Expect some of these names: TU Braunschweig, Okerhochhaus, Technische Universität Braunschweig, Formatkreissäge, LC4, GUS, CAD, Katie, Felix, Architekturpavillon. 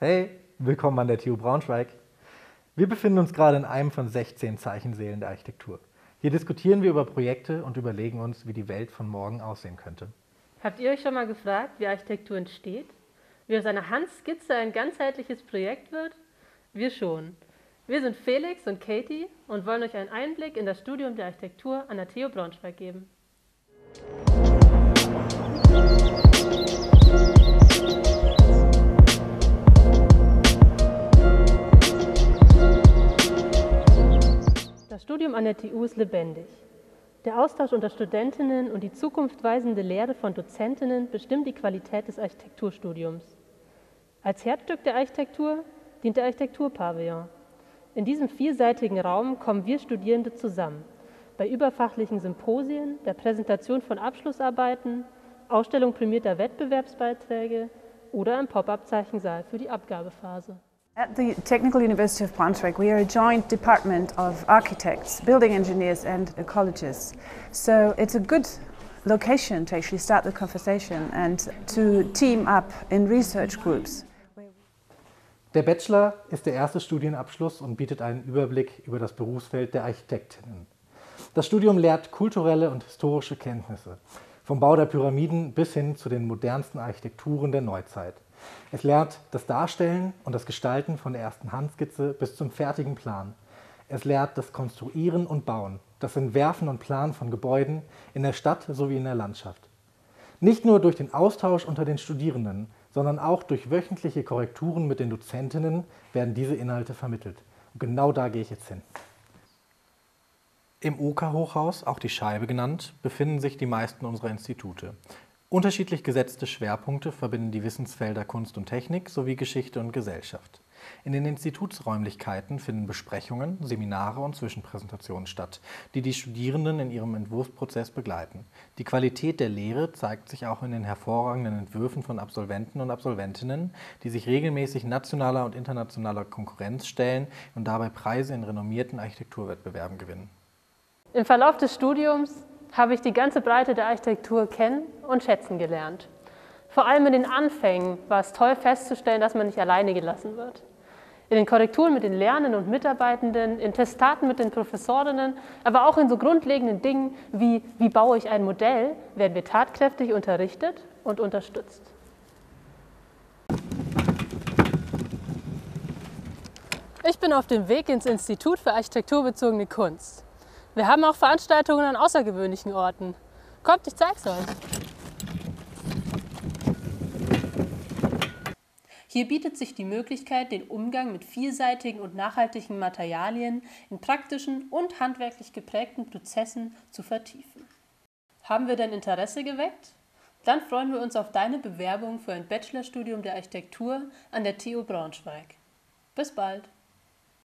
Hey, willkommen an der TU Braunschweig. Wir befinden uns gerade in einem von 16 Zeichensälen der Architektur. Hier diskutieren wir über Projekte und überlegen uns, wie die Welt von morgen aussehen könnte. Habt ihr euch schon mal gefragt, wie Architektur entsteht? Wie aus einer Handskizze ein ganzheitliches Projekt wird? Wir schon. Wir sind Felix und Katie und wollen euch einen Einblick in das Studium der Architektur an der TU Braunschweig geben. Das Studium an der TU ist lebendig. Der Austausch unter Studentinnen und die zukunftsweisende Lehre von Dozentinnen bestimmt die Qualität des Architekturstudiums. Als Herzstück der Architektur dient der Architekturpavillon. In diesem vielseitigen Raum kommen wir Studierende zusammen, bei überfachlichen Symposien, der Präsentation von Abschlussarbeiten, Ausstellung prämierter Wettbewerbsbeiträge oder im Pop-up-Zeichensaal für die Abgabephase. At the Technical University of Braunschweig, we are a joint department of architects, building engineers and ecologists. So it's a good location to actually start the conversation and to team up in research groups. Der Bachelor ist der erste Studienabschluss und bietet einen Überblick über das Berufsfeld der Architektinnen. Das Studium lehrt kulturelle und historische Kenntnisse, vom Bau der Pyramiden bis hin zu den modernsten Architekturen der Neuzeit. Es lehrt das Darstellen und das Gestalten von der ersten Handskizze bis zum fertigen Plan. Es lehrt das Konstruieren und Bauen, das Entwerfen und Planen von Gebäuden in der Stadt sowie in der Landschaft. Nicht nur durch den Austausch unter den Studierenden, sondern auch durch wöchentliche Korrekturen mit den Dozentinnen werden diese Inhalte vermittelt. Und genau da gehe ich jetzt hin. Im Okerhochhaus, auch die Scheibe genannt, befinden sich die meisten unserer Institute. Unterschiedlich gesetzte Schwerpunkte verbinden die Wissensfelder Kunst und Technik sowie Geschichte und Gesellschaft. In den Institutsräumlichkeiten finden Besprechungen, Seminare und Zwischenpräsentationen statt, die die Studierenden in ihrem Entwurfsprozess begleiten. Die Qualität der Lehre zeigt sich auch in den hervorragenden Entwürfen von Absolventen und Absolventinnen, die sich regelmäßig nationaler und internationaler Konkurrenz stellen und dabei Preise in renommierten Architekturwettbewerben gewinnen. Im Verlauf des Studiums habe ich die ganze Breite der Architektur kennen und schätzen gelernt. Vor allem in den Anfängen war es toll festzustellen, dass man nicht alleine gelassen wird. In den Korrekturen mit den Lernenden und Mitarbeitenden, in Testaten mit den Professorinnen, aber auch in so grundlegenden Dingen wie, wie baue ich ein Modell, werden wir tatkräftig unterrichtet und unterstützt. Ich bin auf dem Weg ins Institut für architekturbezogene Kunst. Wir haben auch Veranstaltungen an außergewöhnlichen Orten. Kommt, ich zeig's euch. Hier bietet sich die Möglichkeit, den Umgang mit vielseitigen und nachhaltigen Materialien in praktischen und handwerklich geprägten Prozessen zu vertiefen. Haben wir dein Interesse geweckt? Dann freuen wir uns auf deine Bewerbung für ein Bachelorstudium der Architektur an der TU Braunschweig. Bis bald!